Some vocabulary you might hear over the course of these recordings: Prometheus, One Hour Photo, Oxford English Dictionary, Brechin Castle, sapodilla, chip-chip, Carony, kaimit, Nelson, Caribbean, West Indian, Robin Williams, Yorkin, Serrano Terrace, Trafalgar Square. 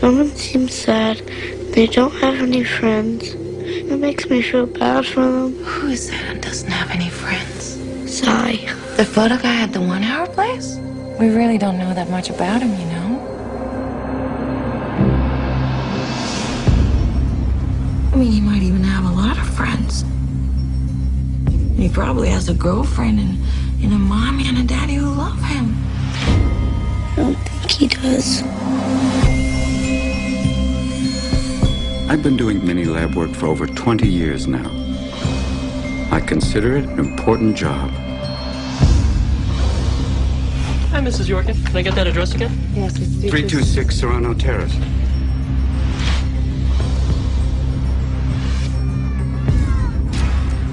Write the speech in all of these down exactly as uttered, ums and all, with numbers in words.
Someone seems sad. They don't have any friends. It makes me feel bad for them. Who is that and doesn't have any friends? Sigh. The photo guy at the One Hour place? We really don't know that much about him, you know? I mean, he might even have a lot of friends. He probably has a girlfriend and, and a mommy and a daddy who love him. I don't think he does. I've been doing mini lab work for over twenty years now. I consider it an important job. Hi, Missus Yorkin. Can I get that address again? Yes, it's three two six Serrano Terrace.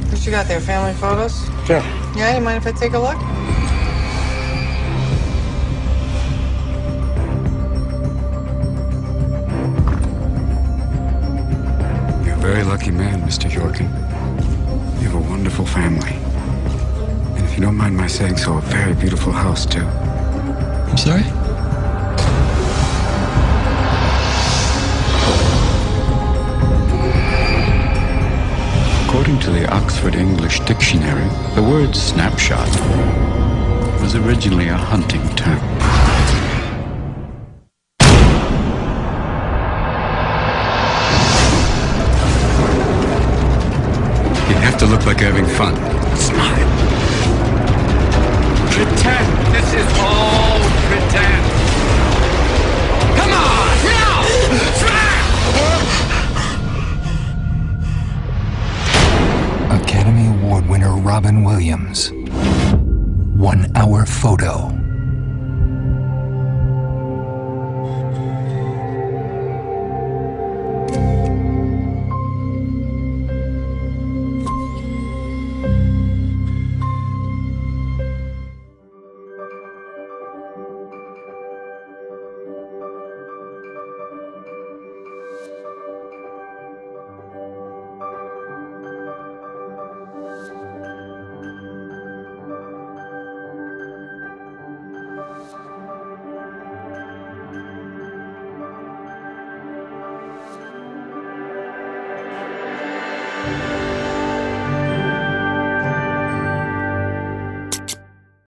What you got there, family photos? Sure. Yeah, you mind if I take a look? Very lucky man, Mister Yorkin. You have a wonderful family. And if you don't mind my saying so, a very beautiful house, too. I'm sorry? According to the Oxford English Dictionary, the word snapshot was originally a hunting term. To look like you're having fun. Smile. Pretend. This is all pretend. Come on, now! Smile! Academy Award winner Robin Williams. One Hour Photo.